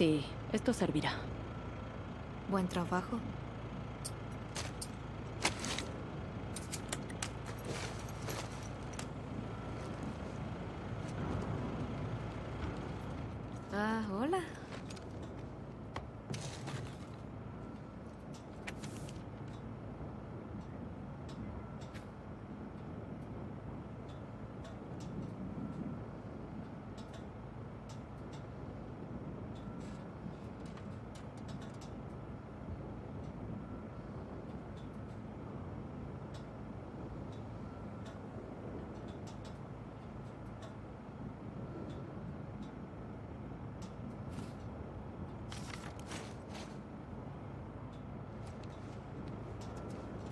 Sí, esto servirá. Buen trabajo. Ah, hola.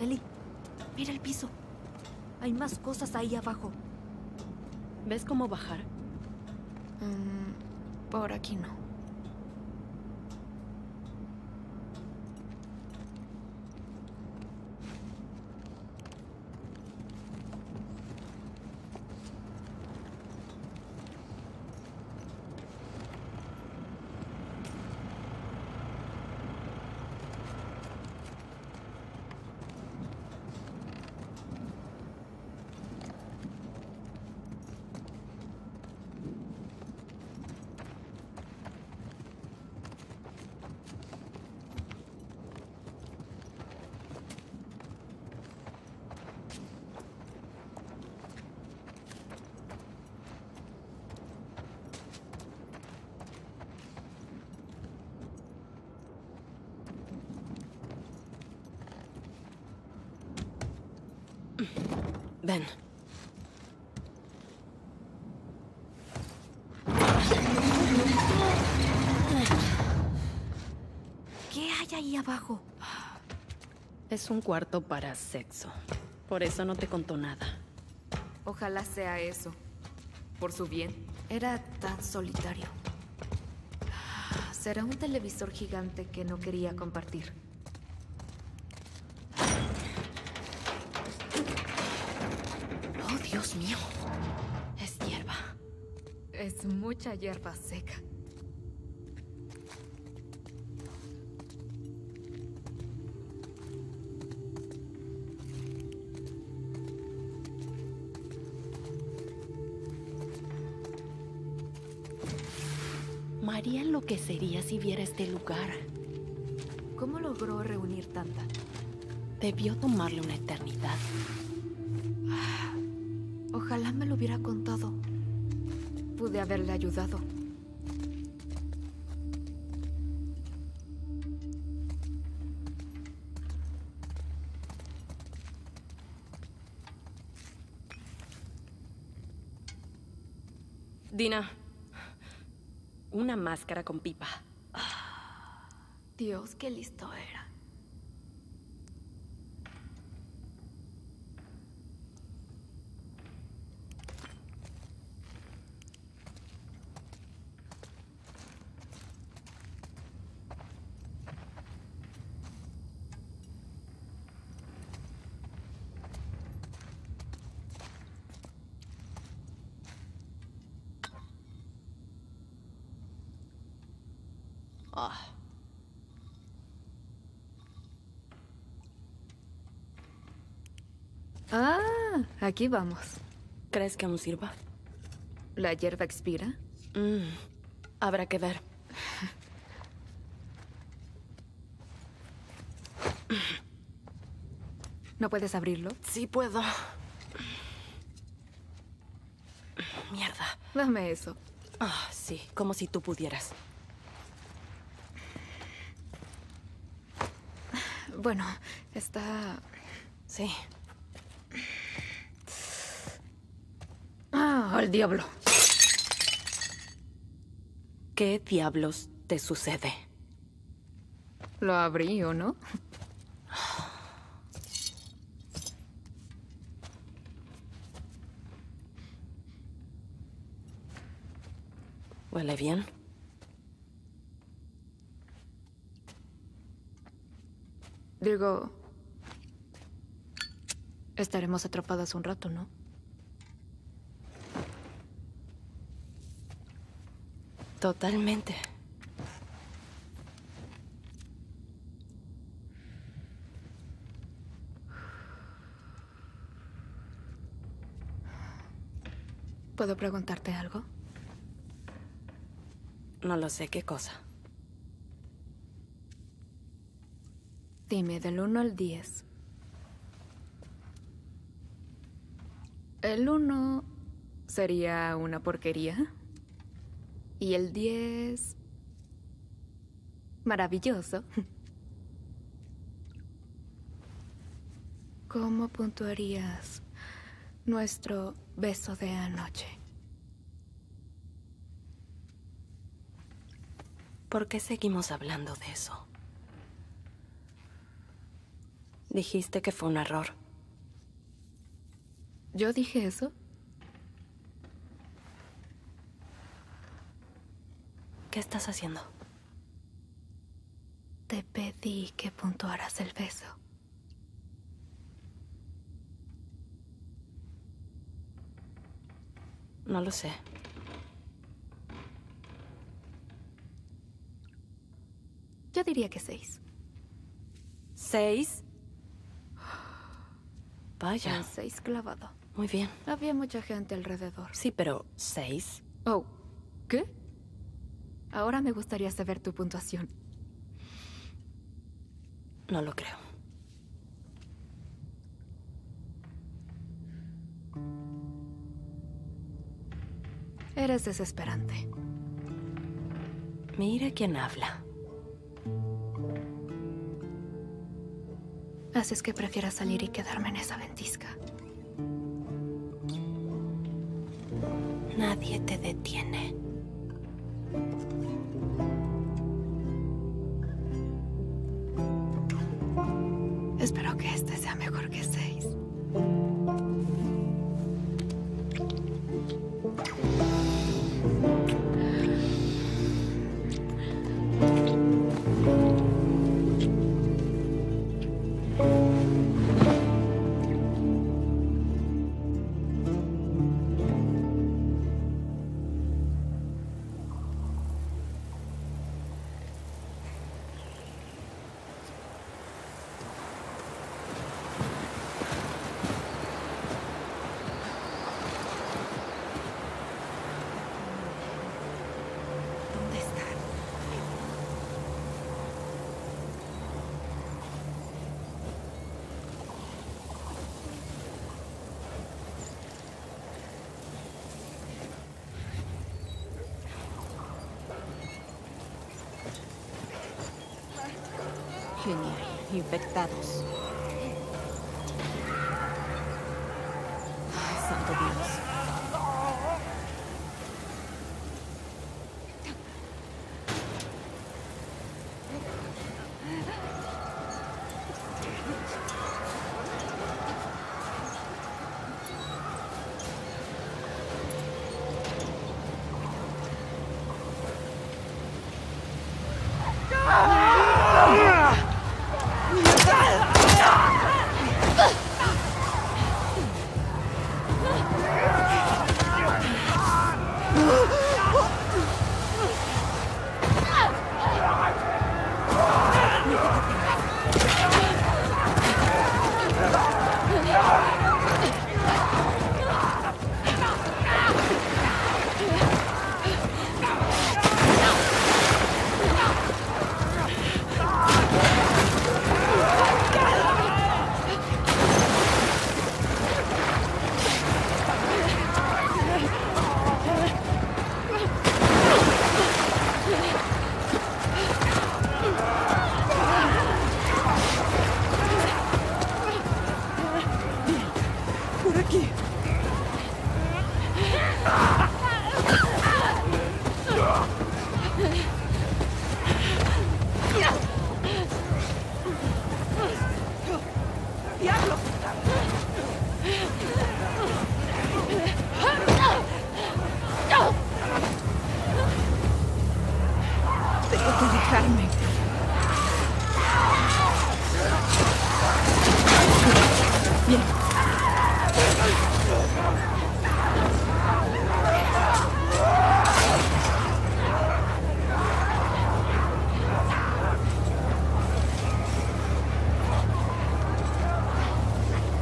Eli, mira el piso. Hay más cosas ahí abajo. ¿Ves cómo bajar? Por aquí no. Ven. ¿Qué hay ahí abajo? Es un cuarto para sexo. Por eso no te contó nada. Ojalá sea eso. Por su bien. Era tan solitario. Será un televisor gigante que no quería compartir. Dios mío, es hierba. Es mucha hierba seca. María enloquecería si viera este lugar. ¿Cómo logró reunir tanta? Debió tomarle una eternidad. Ojalá me lo hubiera contado. Pude haberle ayudado. Dina, una máscara con pipa. Dios, qué listo era. Ah, aquí vamos. ¿Crees que aún sirva? ¿La hierba expira? Habrá que ver. ¿No puedes abrirlo? Sí puedo. Mierda. Dame eso. Ah, sí, como si tú pudieras. Bueno, está... Sí. ¡Ah, al diablo! ¿Qué diablos te sucede? Lo abrí, ¿o no? ¿Huele bien? Digo, estaremos atrapadas un rato, ¿no? Totalmente. ¿Puedo preguntarte algo? No lo sé, ¿qué cosa? Dime, del 1 al 10. El 1 sería una porquería. Y el 10... maravilloso. ¿Cómo puntuarías nuestro beso de anoche? ¿Por qué seguimos hablando de eso? Dijiste que fue un error. ¿Yo dije eso? ¿Qué estás haciendo? Te pedí que puntuaras el beso. No lo sé. Yo diría que 6. ¿6? Vaya. 6 clavado. Muy bien. Había mucha gente alrededor. Sí, pero 6. Oh, ¿qué? Ahora me gustaría saber tu puntuación. No lo creo. Eres desesperante. Mira quién habla. Haces que prefiera salir y quedarme en esa ventisca. Nadie te detiene. Espero que este sea mejor que 6. Infectados. Ay, santo Dios. ¡No!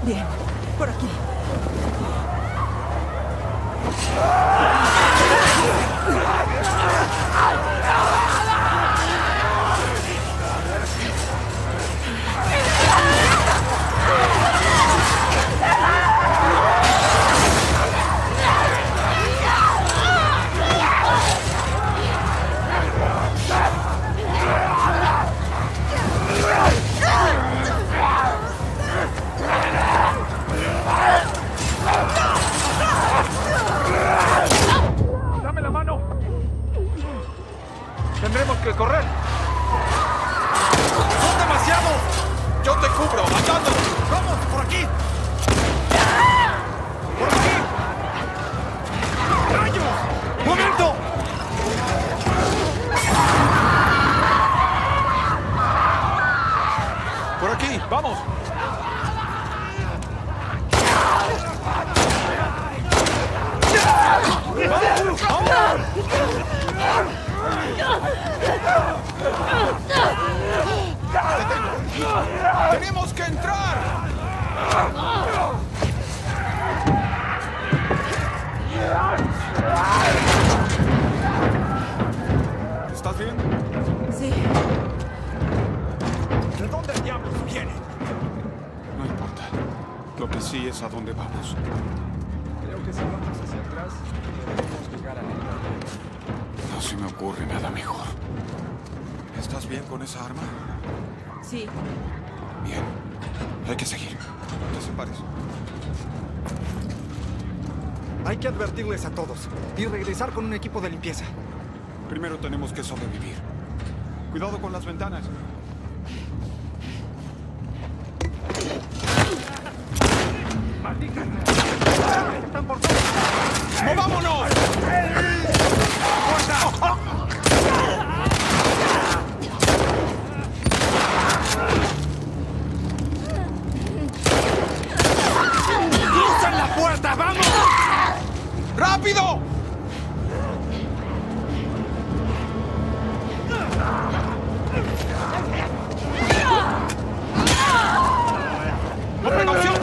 Bien, por aquí. A todos y regresar con un equipo de limpieza. Primero tenemos que sobrevivir. Cuidado con las ventanas. ¡Movámonos! ¡Crucen la puerta! ¡Vamos! ¡Rápido! ¡Con precaución!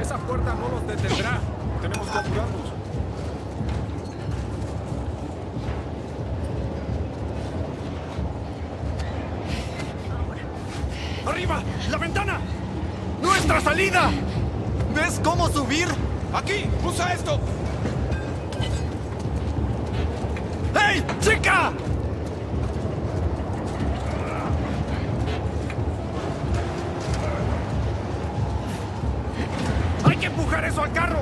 Esa puerta no nos detendrá. Tenemos que apurarnos. ¡Arriba! ¡La ventana! ¡Nuestra salida! ¿Ves cómo subir? ¡Aquí! ¡Usa esto! ¡Hey, chica! ¡Hay que empujar eso al carro!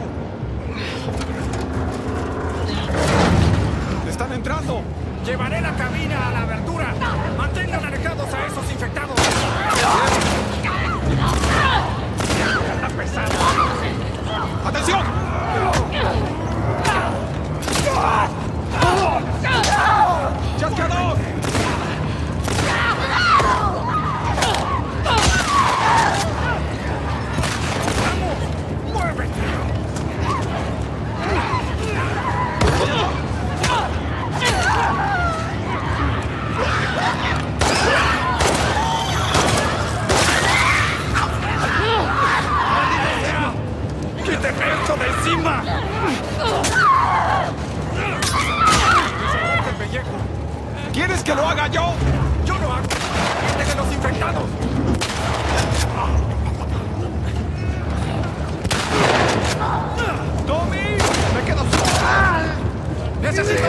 ¡Están entrando! ¡Llevaré la cabina a la abertura! ¡Mantengan alejados a esos infectados! ¡Está pesado! ¡Atención! ¡Chascador! ¡Vamos! ¡Muévete! ¡De encima! ¿Quieres que lo haga yo? ¡Yo lo hago! ¡Gente de los infectados! ¡Tommy! ¡Me quedo solo! ¡Necesito!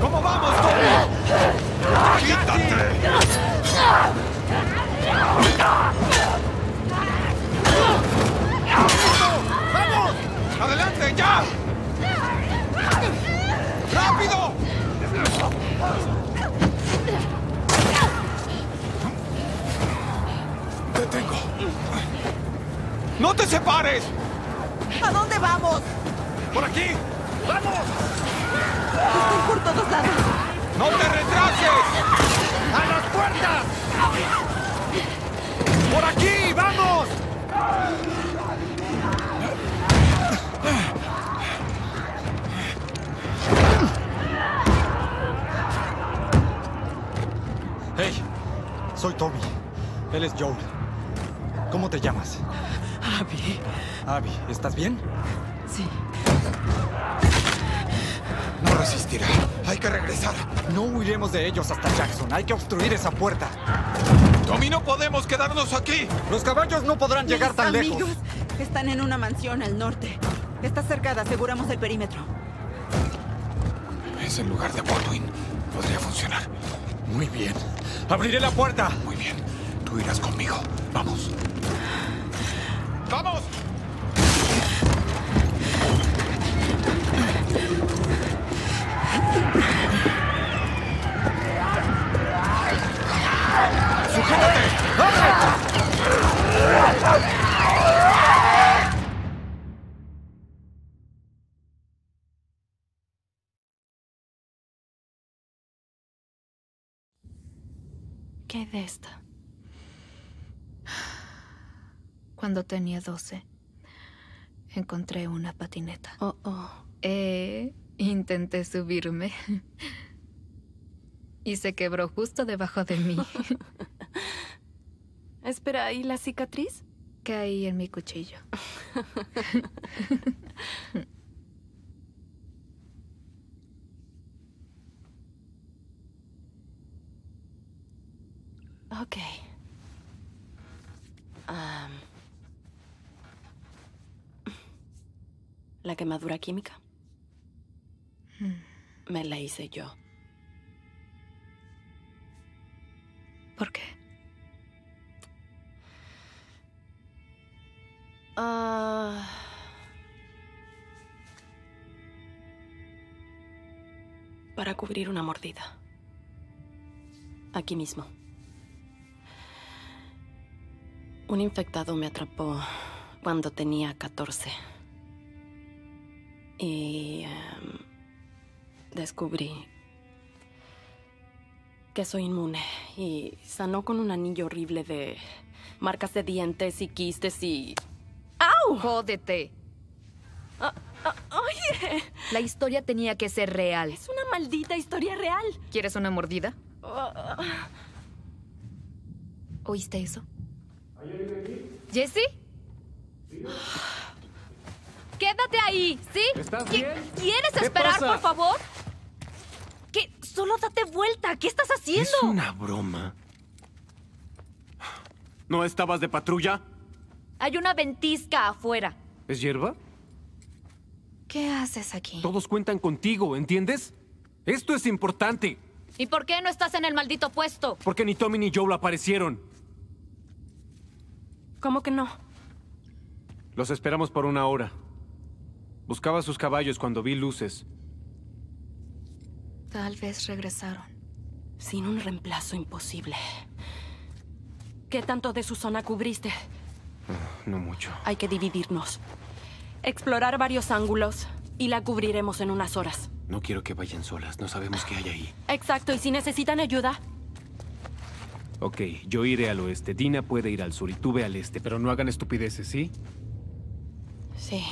¿Cómo vamos, Tommy? ¡Quítate! ¡Vamos! ¡Adelante, ya! ¡Rápido! Te tengo. ¡No te separes! ¿A dónde vamos? ¡Por aquí! ¡Vamos! Estoy por todos lados. ¡No te retrases! ¡A las puertas! ¡Por aquí! ¡Vamos! Hey, soy Toby. Él es Joel. ¿Cómo te llamas? Abby. Abby, ¿estás bien? Sí. No resistirá. Hay que regresar. No huiremos de ellos hasta Jackson. Hay que obstruir esa puerta. Tommy, no podemos quedarnos aquí. Los caballos no podrán llegar tan lejos. Mis amigos están en una mansión al norte. Está cercada. Aseguramos el perímetro. Es el lugar de Baldwin. Podría funcionar. Muy bien. Abriré la puerta. Muy bien. Tú irás conmigo. Vamos. ¡Vamos! ¡Sujétate! ¡Abre! ¿Qué hay de esta? Cuando tenía 12, encontré una patineta. Intenté subirme. Y se quebró justo debajo de mí. Espera, ¿y la cicatriz? Caí en mi cuchillo. Ok. La quemadura química. Me la hice yo. ¿Por qué? Para cubrir una mordida. Aquí mismo. Un infectado me atrapó cuando tenía 14. Y descubrí que soy inmune y sanó con un anillo horrible de marcas de dientes y quistes y... ¡Au! ¡Jódete! ¡Oye! La historia tenía que ser real. Es una maldita historia real. ¿Quieres una mordida? ¿Oíste eso? ¿Jesse? ¿Sí? ¡Quédate ahí! ¿Sí? ¿Estás bien? ¿Quieres esperar, por favor? ¿Qué? Solo date vuelta. ¿Qué estás haciendo? Es una broma. ¿No estabas de patrulla? Hay una ventisca afuera. ¿Es hierba? ¿Qué haces aquí? Todos cuentan contigo, ¿entiendes? Esto es importante. ¿Y por qué no estás en el maldito puesto? Porque ni Tommy ni Joel aparecieron. ¿Cómo que no? Los esperamos por una hora. Buscaba sus caballos cuando vi luces. Tal vez regresaron. Sin un reemplazo imposible. ¿Qué tanto de su zona cubriste? No mucho. Hay que dividirnos. Explorar varios ángulos y la cubriremos en unas horas. No quiero que vayan solas. No sabemos qué hay ahí. Exacto. ¿Y si necesitan ayuda? Ok, yo iré al oeste. Dina puede ir al sur y tú ve al este. Pero no hagan estupideces, ¿sí? Sí.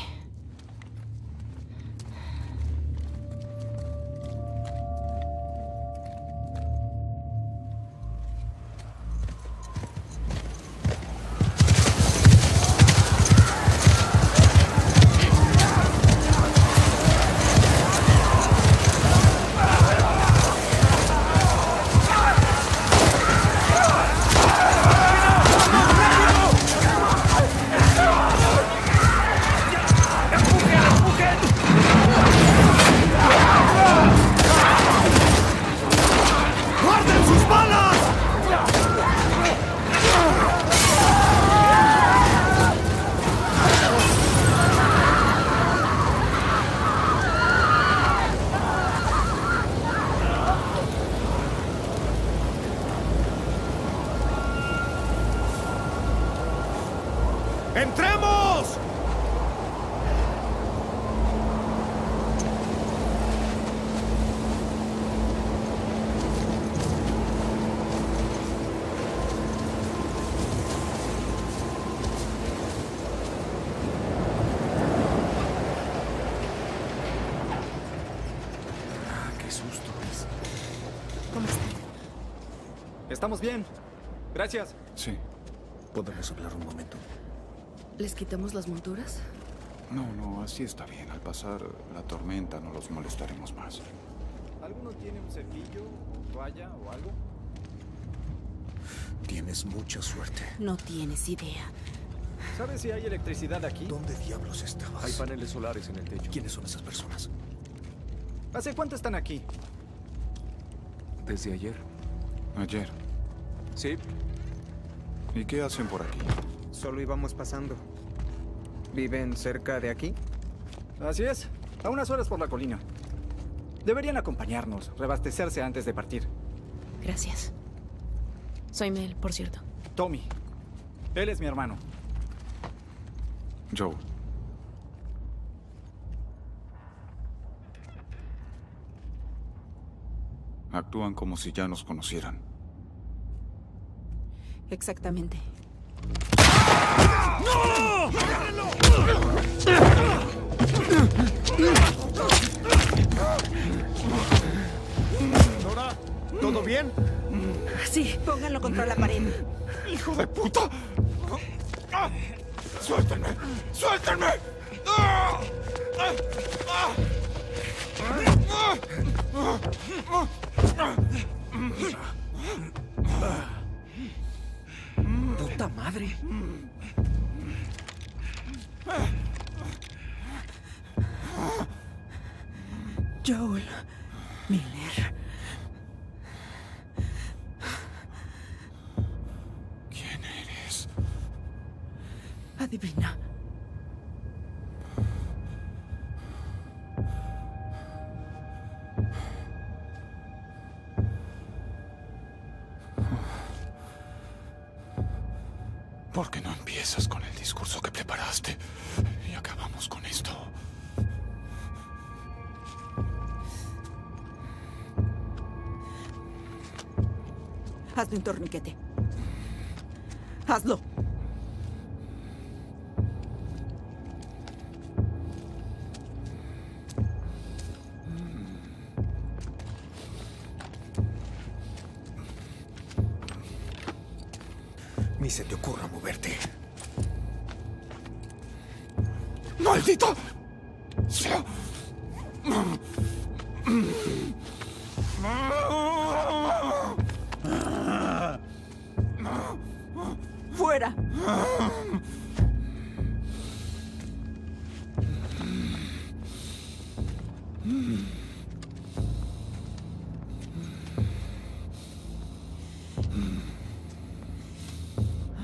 susto, Chris. ¿Cómo están? Estamos bien. Gracias. Sí. ¿Podemos hablar un momento? ¿Les quitamos las monturas? No, así está bien. Al pasar la tormenta no los molestaremos más. ¿Alguno tiene un cepillo, toalla o algo? Tienes mucha suerte. No tienes idea. ¿Sabes si hay electricidad aquí? ¿Dónde diablos estabas? Hay paneles solares en el techo. ¿Quiénes son esas personas? ¿Hace cuánto están aquí? Desde ayer. ¿Ayer? Sí. ¿Y qué hacen por aquí? Solo íbamos pasando. ¿Viven cerca de aquí? Así es, a unas horas por la colina. Deberían acompañarnos, reabastecerse antes de partir. Gracias. Soy Mel, por cierto. Tommy. Él es mi hermano. Joe. Actúan como si ya nos conocieran. Exactamente. ¡No! ¿Nora? ¿Todo bien? Sí, pónganlo contra la pared. ¡Hijo de puta! ¡Suéltenme! ¡Suéltenme! ¡Puta madre! Joel Miller. ¿Quién eres? Adivina. ¿Por qué no empiezas con el discurso que preparaste y acabamos con esto? Hazme un torniquete. Hazlo. Ni se te ocurra moverte. ¡Maldito! ¡Sea! ¡Fuera!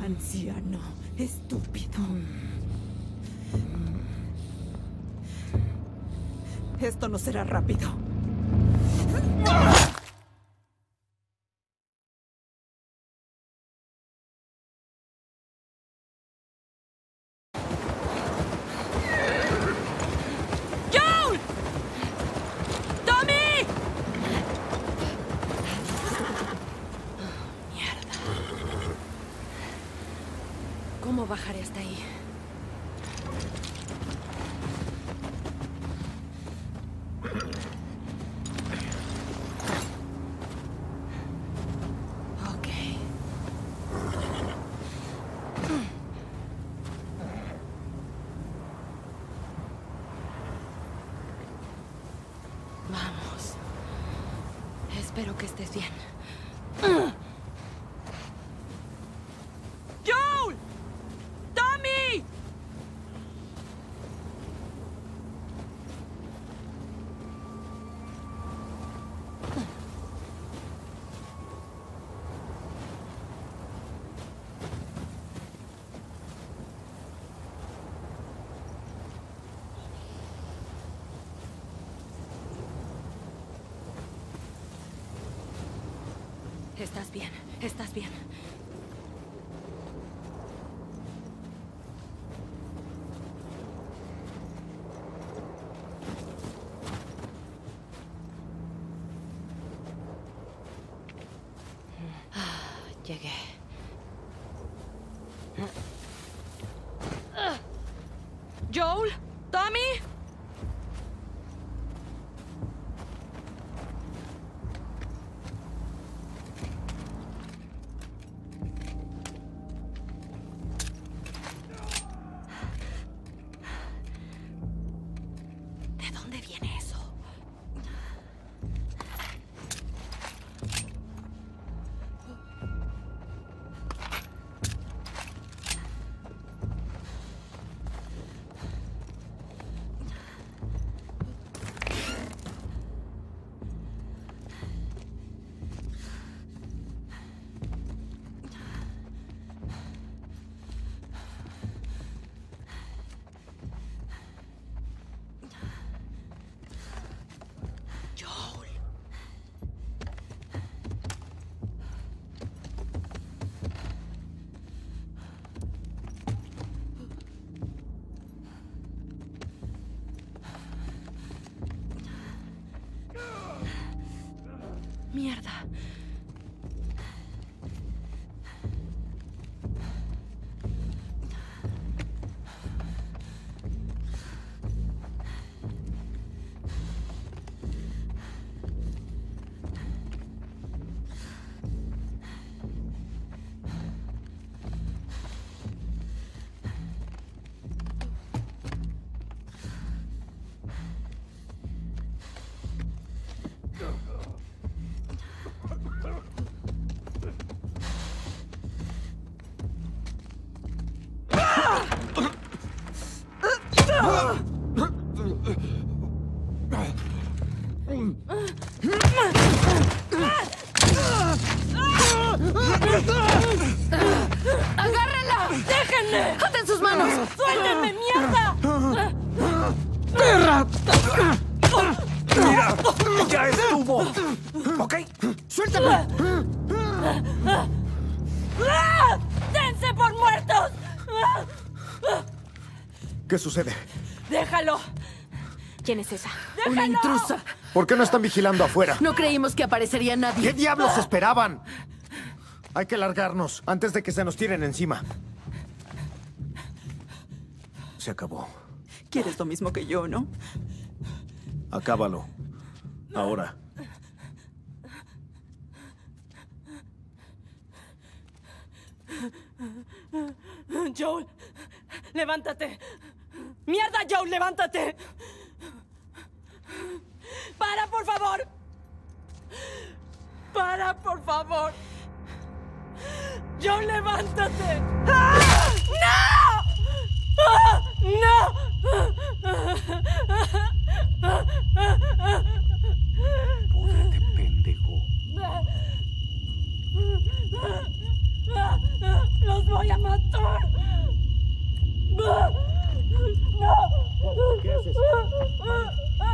Anciano, estúpido. Esto no será rápido. Bajaré hasta ahí. Ok. Vamos. Espero que estés bien. Estás bien, estás bien. Llegué. Joel, Tommy. viene eso? Mierda. ¡Agárrenla! ¡Déjenme! ¡Joten sus manos! ¡Suéltenme, mierda! ¡Perra! ¡Mira! ¡Ya estuvo! ¿Ok? ¡Suéltame! ¡Dense por muertos! ¿Qué sucede? ¡Déjalo! ¿Quién es esa? ¡Déjalo! ¡Una intrusa! ¿Por qué no están vigilando afuera? No creímos que aparecería nadie. ¿Qué diablos esperaban? Hay que largarnos antes de que se nos tiren encima. Se acabó. ¿Quieres lo mismo que yo, no? Acábalo. Ahora. Joel, levántate. ¡Mierda, Joel, levántate! ¡Para, por favor! ¡Para, por favor! ¡Joel, levántate! ¡Ah! ¡No! ¡Ah! ¡No! ¡Púdrete, pendejo! ¡Los voy a matar! ¡No! ¿Qué haces?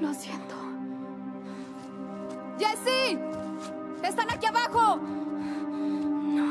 Lo siento. ¡Jesse! ¡Están aquí abajo! No.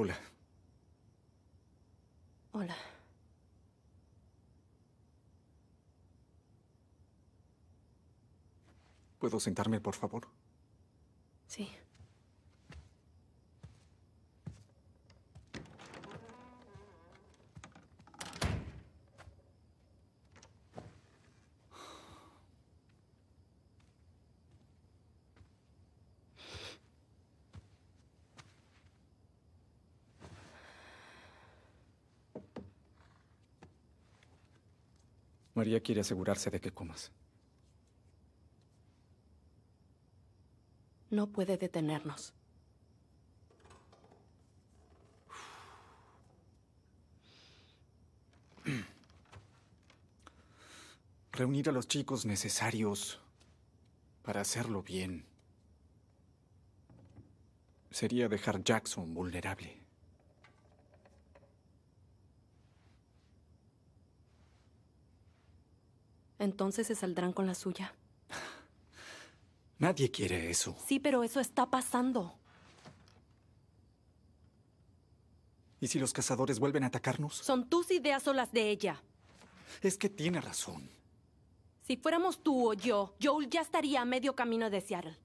Hola. Hola. ¿Puedo sentarme, por favor? Sí. María quiere asegurarse de que comas. No puede detenernos. Reunir a los chicos necesarios para hacerlo bien sería dejar a Jackson vulnerable. ¿Entonces se saldrán con la suya? Nadie quiere eso. Sí, pero eso está pasando. ¿Y si los cazadores vuelven a atacarnos? Son tus ideas o las de ella. Es que tiene razón. Si fuéramos tú o yo, Joel ya estaría a medio camino de Seattle.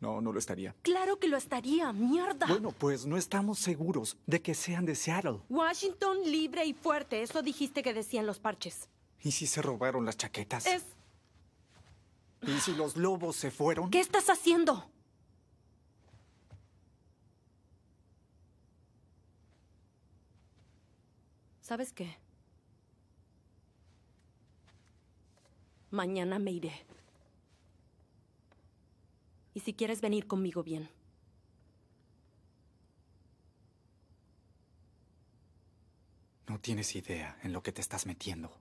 No, no lo estaría. ¡Claro que lo estaría! ¡Mierda! Bueno, pues no estamos seguros de que sean de Seattle. Washington libre y fuerte. Eso dijiste que decían los parches. ¿Y si se robaron las chaquetas? ¿Y si los lobos se fueron? ¿Qué estás haciendo? ¿Sabes qué? Mañana me iré. Y si quieres venir conmigo, bien. No tienes idea en lo que te estás metiendo.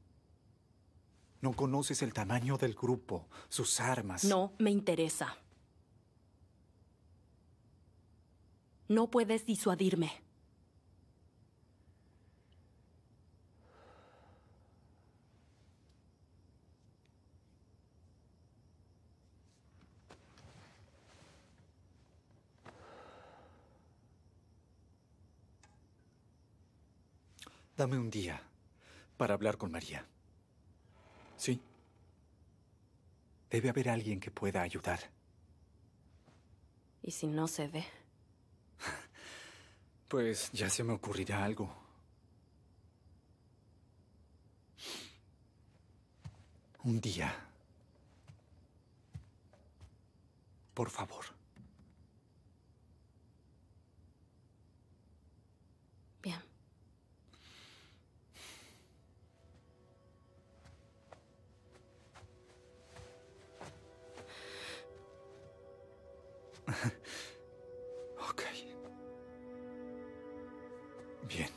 No conoces el tamaño del grupo, sus armas. No me interesa. No puedes disuadirme. Dame un día para hablar con María. Sí. Debe haber alguien que pueda ayudar. ¿Y si no se ve? Pues ya se me ocurrirá algo. Un día. Por favor. Bien. Ok. Bien.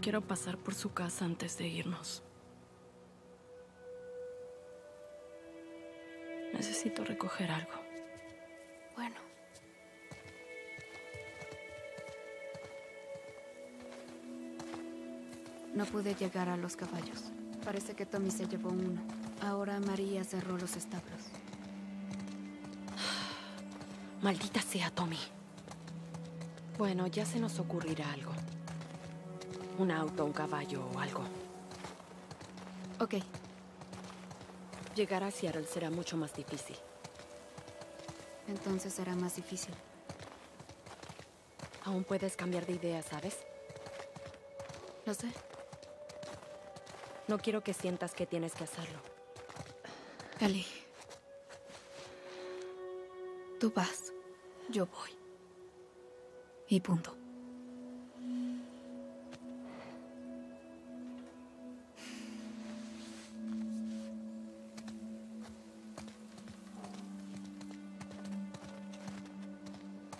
Quiero pasar por su casa antes de irnos. Necesito recoger algo. Bueno. No pude llegar a los caballos. Parece que Tommy se llevó uno. Ahora María cerró los establos. Maldita sea, Tommy. Bueno, ya se nos ocurrirá algo. Un auto, un caballo o algo. Ok. Llegar a Seattle será mucho más difícil. Entonces será más difícil. Aún puedes cambiar de idea, ¿sabes? Lo sé. No quiero que sientas que tienes que hacerlo. Ellie. Tú vas. Yo voy. Y punto.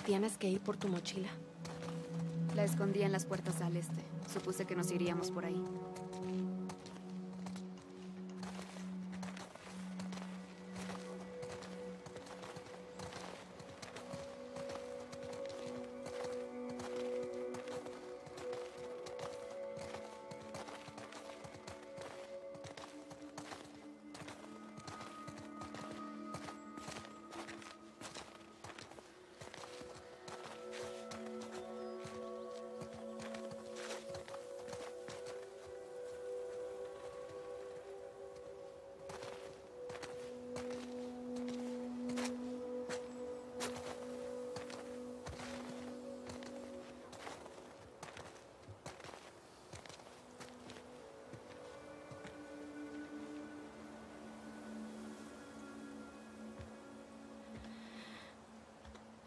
Tienes que ir por tu mochila. La escondí en las puertas al este. Supuse que nos iríamos por ahí.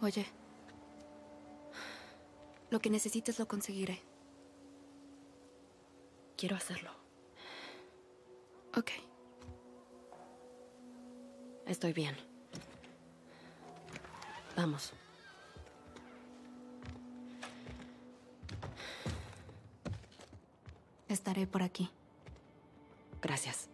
Oye, lo que necesites lo conseguiré. Quiero hacerlo. Ok. Estoy bien. Vamos. Estaré por aquí. Gracias.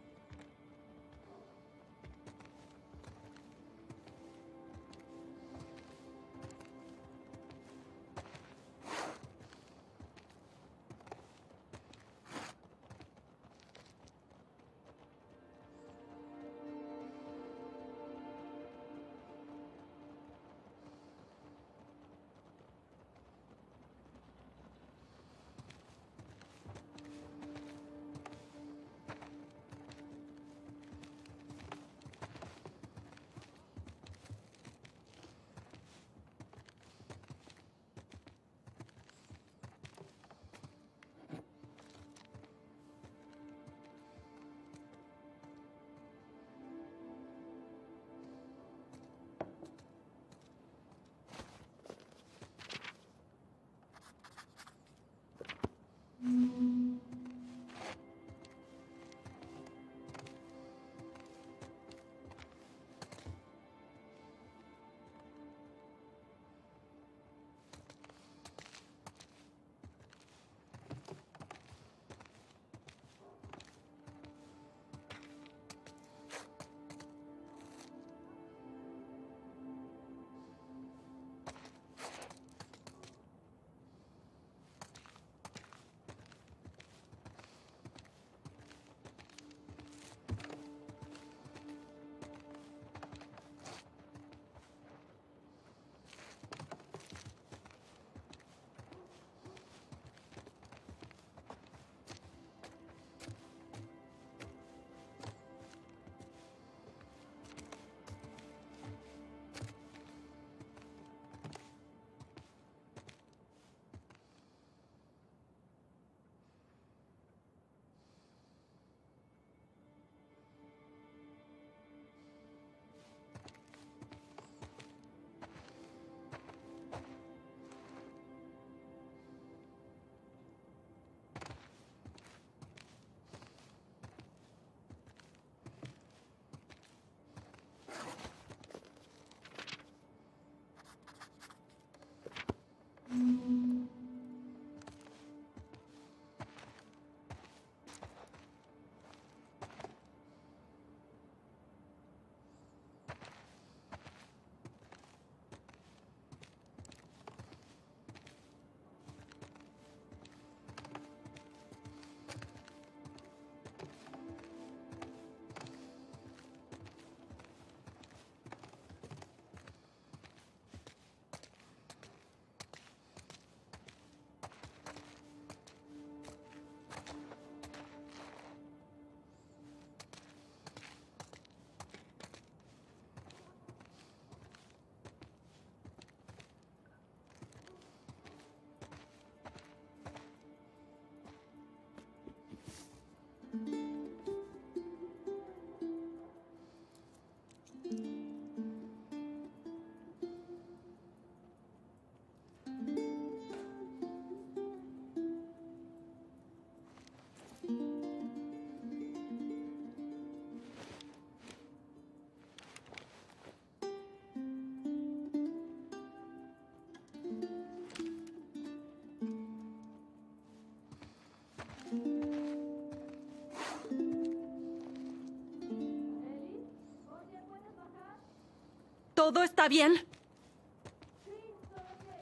¿Todo está bien? Sí, todo bien.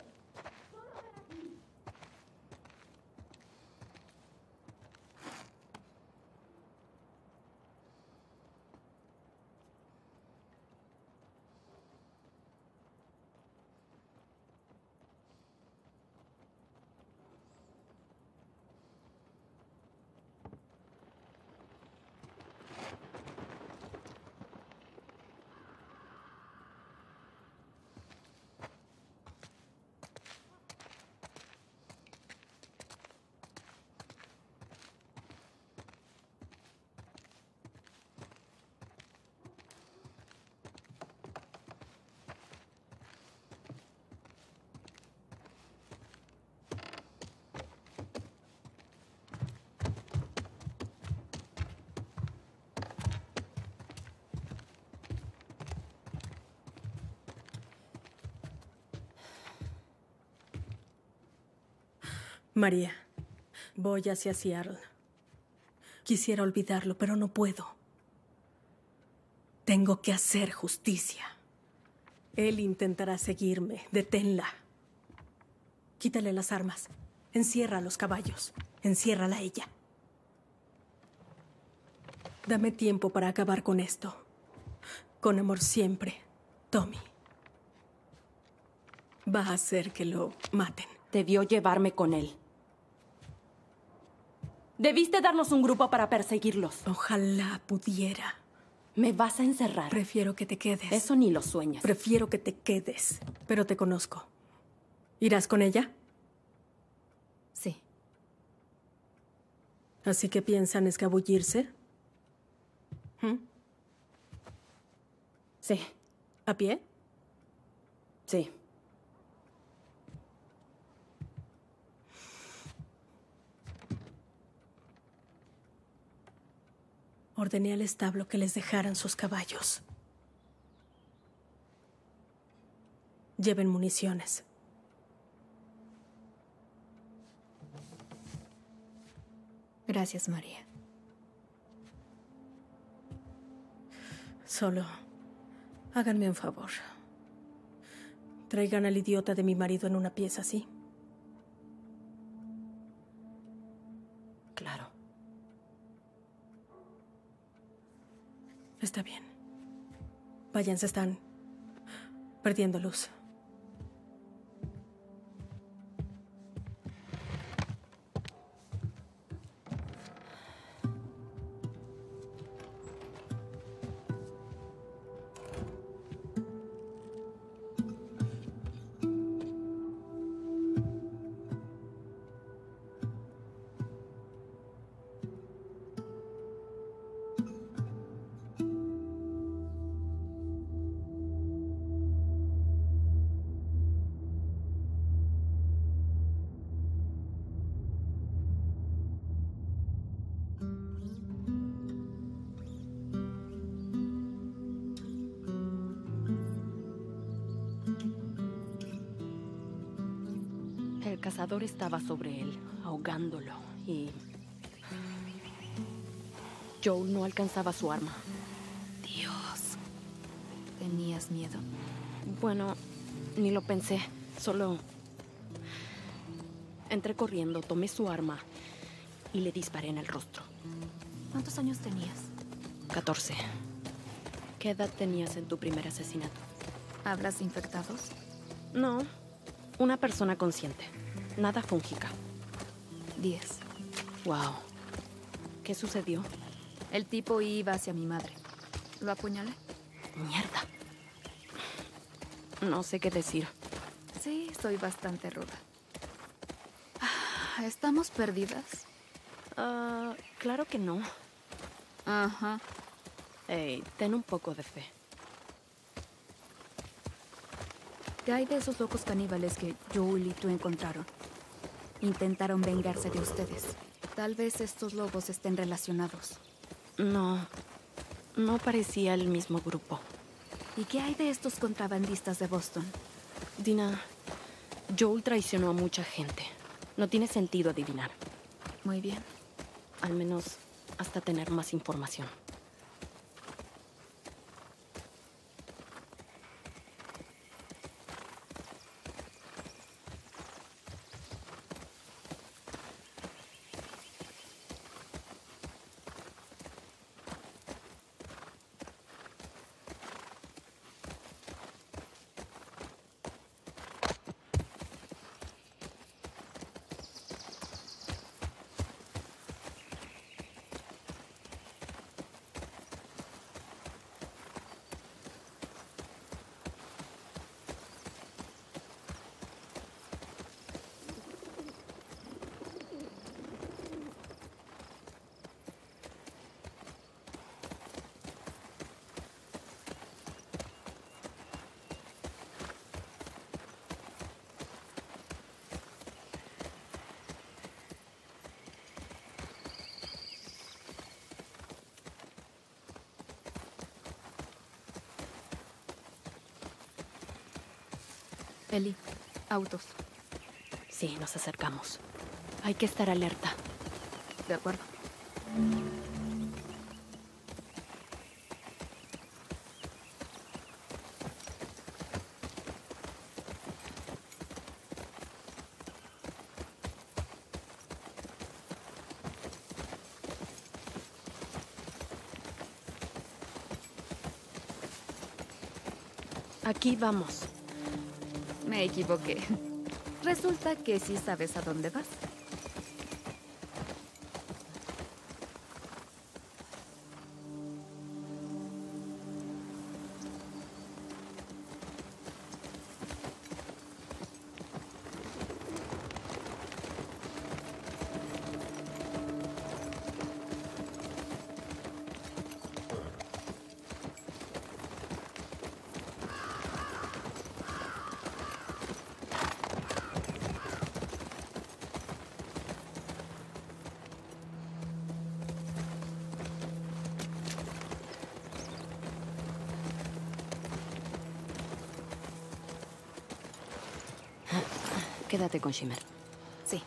Todo para ti. María, voy hacia Seattle. Quisiera olvidarlo, pero no puedo. Tengo que hacer justicia. Él intentará seguirme. Deténla. Quítale las armas. Encierra a los caballos. Enciérrala a ella. Dame tiempo para acabar con esto. Con amor siempre, Tommy. Va a hacer que lo maten. Debió llevarme con él. Debiste darnos un grupo para perseguirlos. Ojalá pudiera. Me vas a encerrar. Prefiero que te quedes. Eso ni lo sueñas. Prefiero que te quedes. Pero te conozco. ¿Irás con ella? Sí. ¿Así que piensan escabullirse? ¿Mm? Sí. ¿A pie? Sí. Ordené al establo que les dejaran sus caballos. Lleven municiones. Gracias, María. Solo háganme un favor. Traigan al idiota de mi marido en una pieza, ¿sí? Está bien. Vayan, se están perdiendo luz. El cazador estaba sobre él, ahogándolo, y Joel no alcanzaba su arma. Dios. ¿Tenías miedo? Bueno, ni lo pensé. Solo entré corriendo, tomé su arma y le disparé en el rostro. ¿Cuántos años tenías? 14. ¿Qué edad tenías en tu primer asesinato? ¿Hablas de infectados? No. Una persona consciente. Nada fúngica. 10. Wow. ¿Qué sucedió? El tipo iba hacia mi madre. ¿Lo apuñalé? Mierda. No sé qué decir. Sí, soy bastante ruda. ¿Estamos perdidas? Claro que no. Ajá. Hey, ten un poco de fe. ¿Qué hay de esos locos caníbales que Joel y tú encontraron? Intentaron vengarse de ustedes. Tal vez estos lobos estén relacionados. No. No parecía el mismo grupo. ¿Y qué hay de estos contrabandistas de Boston? Dina, Joel traicionó a mucha gente. No tiene sentido adivinar. Muy bien. Al menos hasta tener más información. Eli, autos. Sí, nos acercamos. Hay que estar alerta. De acuerdo. Aquí vamos. Me equivoqué. Resulta que sí sabes a dónde vas. Quédate con Shimmer. Sí.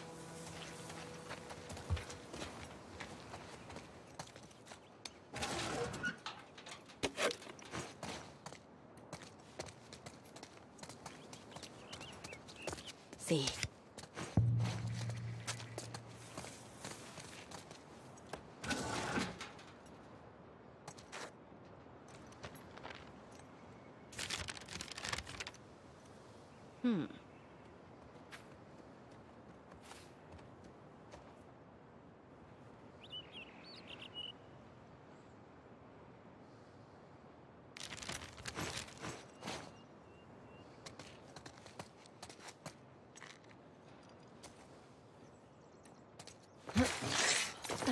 Sí.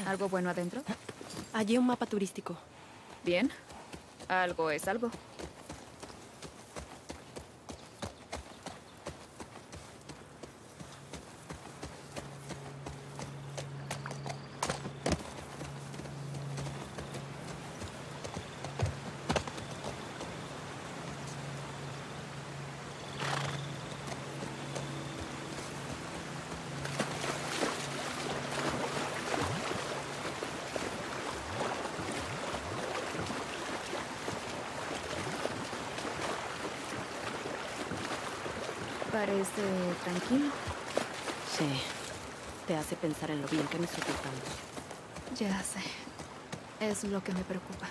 ¿Algo bueno adentro? Hallé un mapa turístico. Bien. Algo es algo. Parece tranquilo. Sí. Te hace pensar en lo bien que nos ocultamos. Ya sé. Es lo que me preocupa.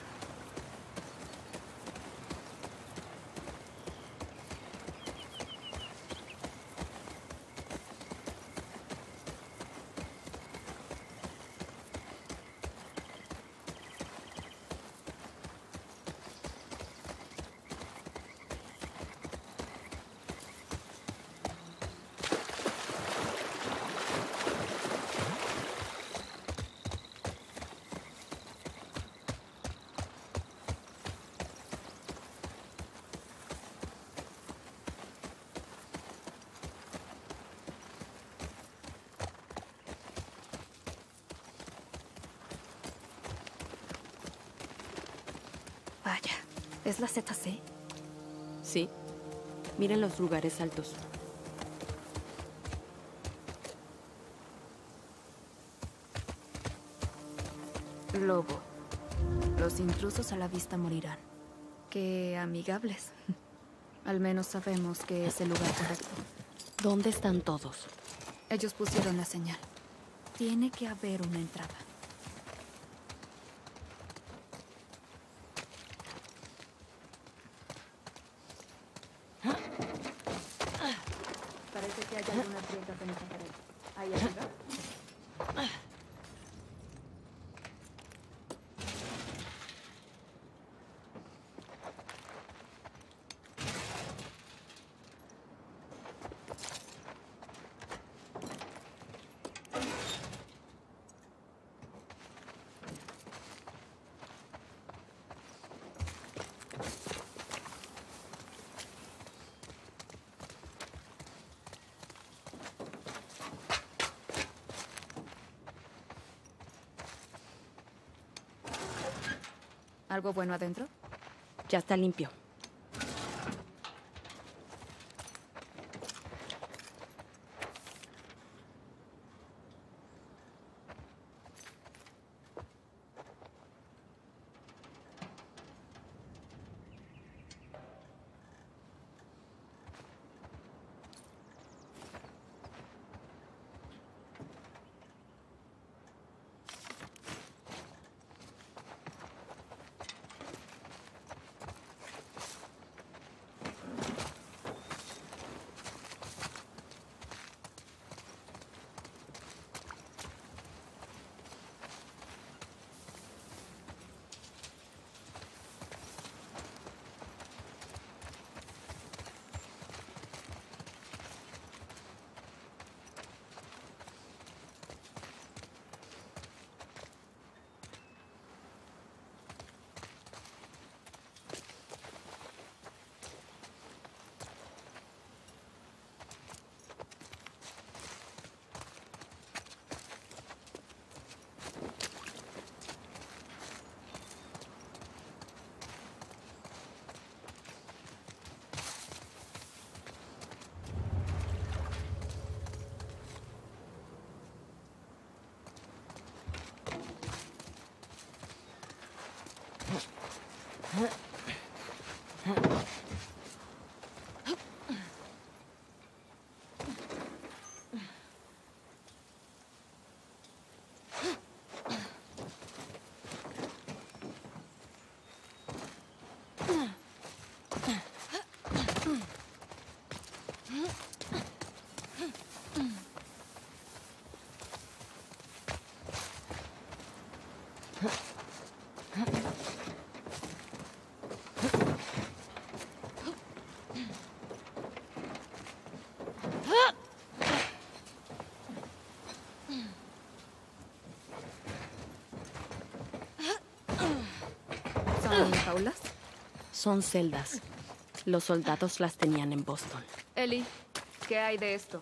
¿Es la ZC? Sí. Miren los lugares altos. Lobo. Los intrusos a la vista morirán. Qué amigables. Al menos sabemos que es el lugar correcto. ¿Dónde están todos? Ellos pusieron la señal. Tiene que haber una entrada. ¿Algo bueno adentro? Ya está limpio. ¿Son jaulas? Son celdas. Los soldados las tenían en Boston. Ellie, ¿qué hay de esto?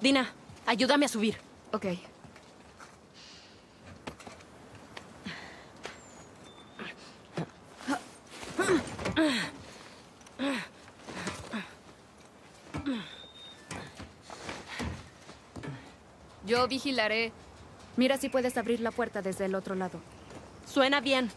Dina, ayúdame a subir. Ok. Yo vigilaré. Mira si puedes abrir la puerta desde el otro lado. Suena bien.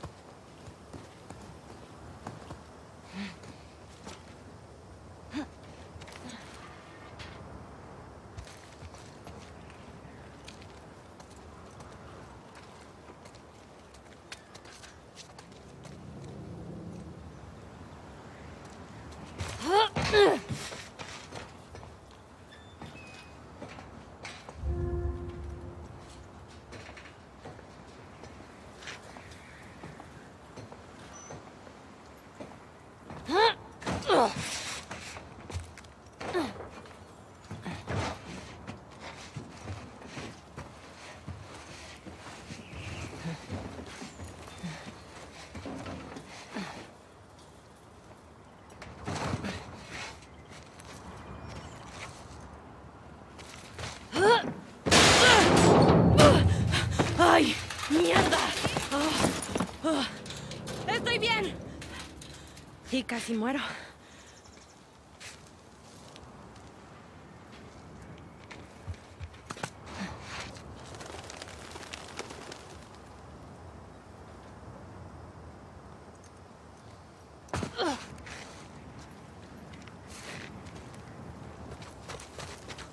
Y casi muero.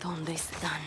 ¿Dónde están?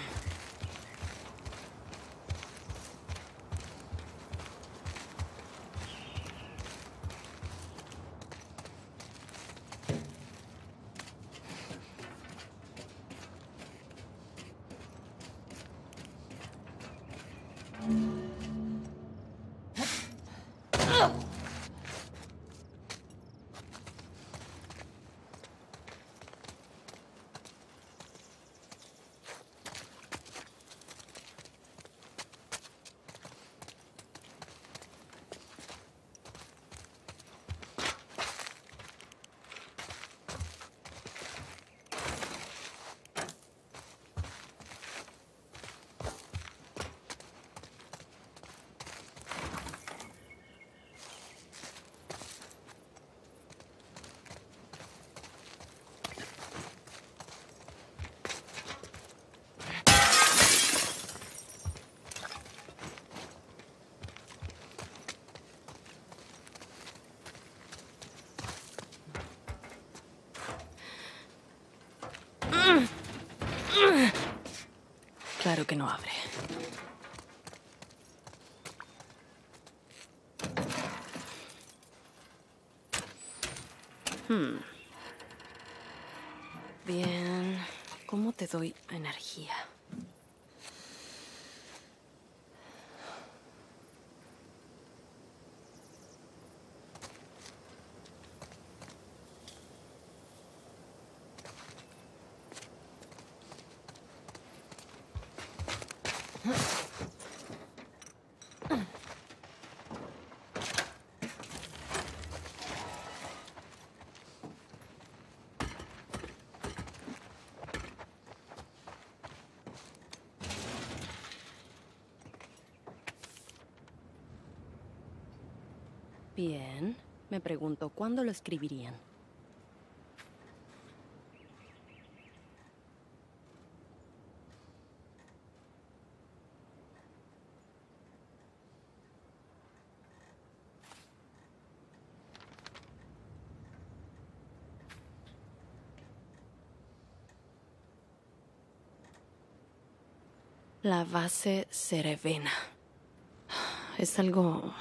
Claro que no abre. Bien, ¿cómo te doy energía? Bien, me pregunto cuándo lo escribirían. La base Serevena. Es algo...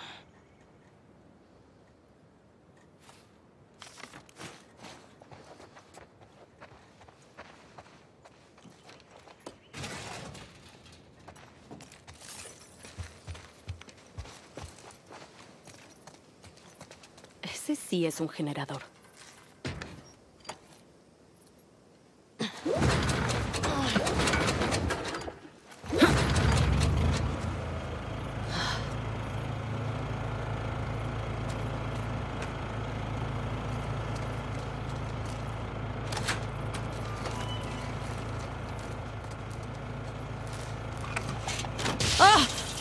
Ese sí es un generador.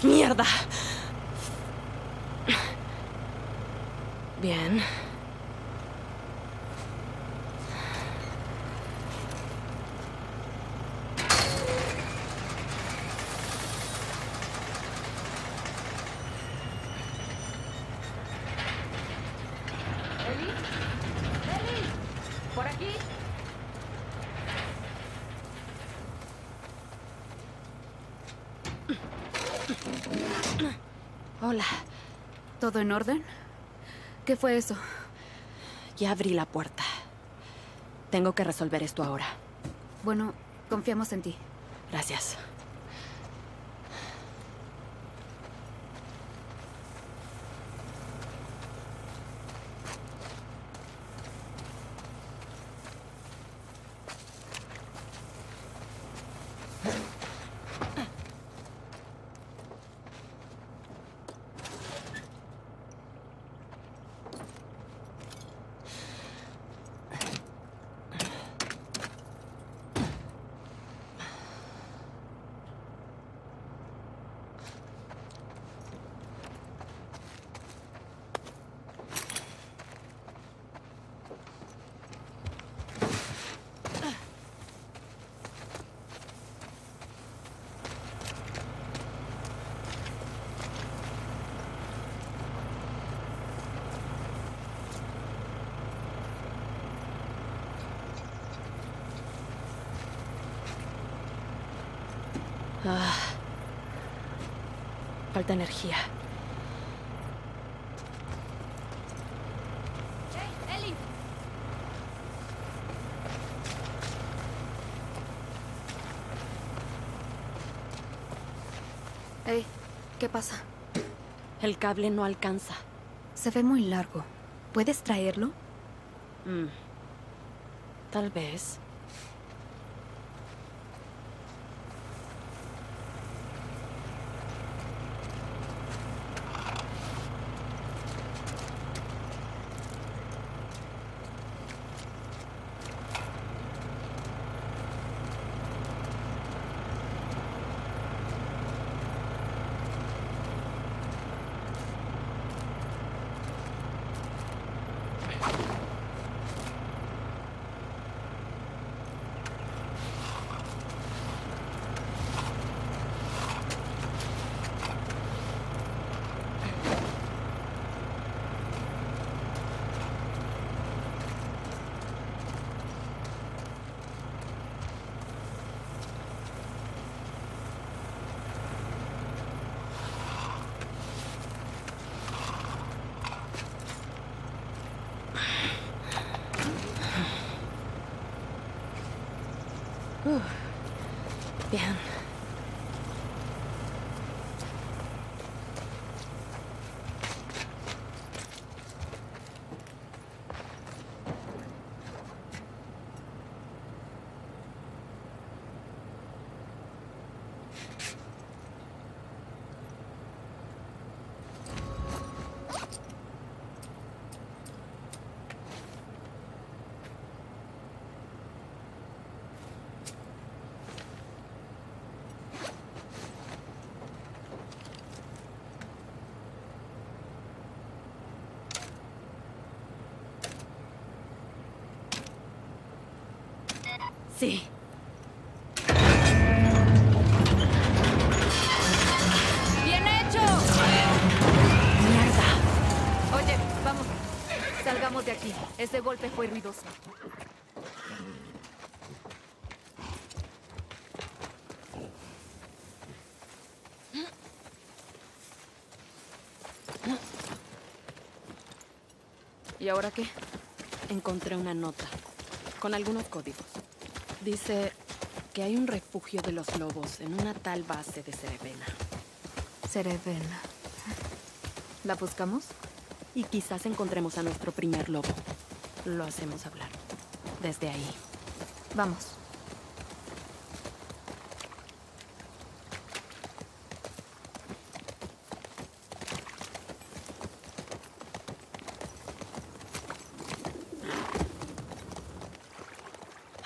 ¡Mierda! Bien. ¿Eli? ¡Eli! ¿Por aquí? Hola. ¿Todo en orden? ¿Qué fue eso? Ya abrí la puerta. Tengo que resolver esto ahora. Bueno, confiamos en ti. Gracias. Falta energía. ¡Hey, Eli! Hey, ¿qué pasa? El cable no alcanza. Se ve muy largo. ¿Puedes traerlo? Tal vez... Bien. Sí. ¡Bien hecho! ¡Mierda! Oye, vamos. Salgamos de aquí. Ese golpe fue ruidoso. ¿Y ahora qué? Encontré una nota con algunos códigos. Dice que hay un refugio de los lobos en una tal base de Serevena. Serevena. ¿La buscamos? Y quizás encontremos a nuestro primer lobo. Lo hacemos hablar. Desde ahí. Vamos.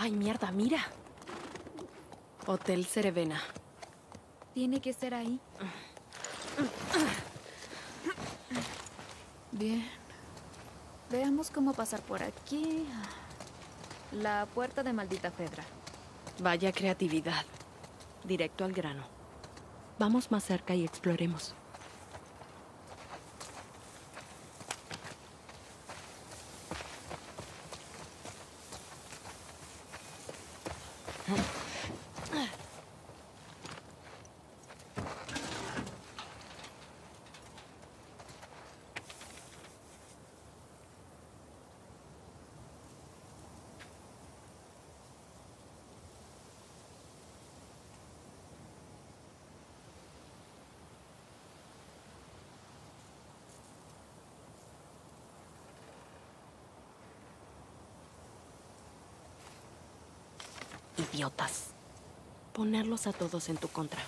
¡Ay, mierda! ¡Mira! Hotel Serevena. Tiene que ser ahí. Bien. Veamos cómo pasar por aquí. La puerta de maldita pedra. Vaya creatividad. Directo al grano. Vamos más cerca y exploremos. Idiotas. Ponerlos a todos en tu contra.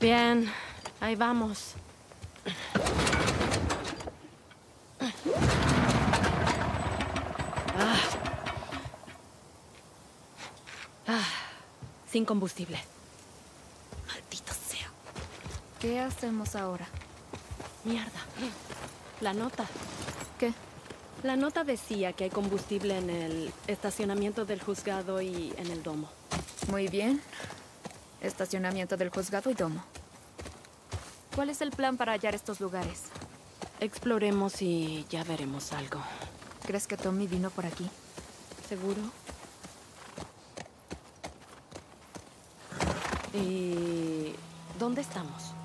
Bien, ahí vamos. Sin combustible. Maldito sea. ¿Qué hacemos ahora? Mierda. La nota. ¿Qué? La nota decía que hay combustible en el estacionamiento del juzgado y en el domo. Muy bien. Estacionamiento del juzgado y domo. ¿Cuál es el plan para hallar estos lugares? Exploremos y ya veremos algo. ¿Crees que Tommy vino por aquí? ¿Seguro? ¿Y dónde estamos?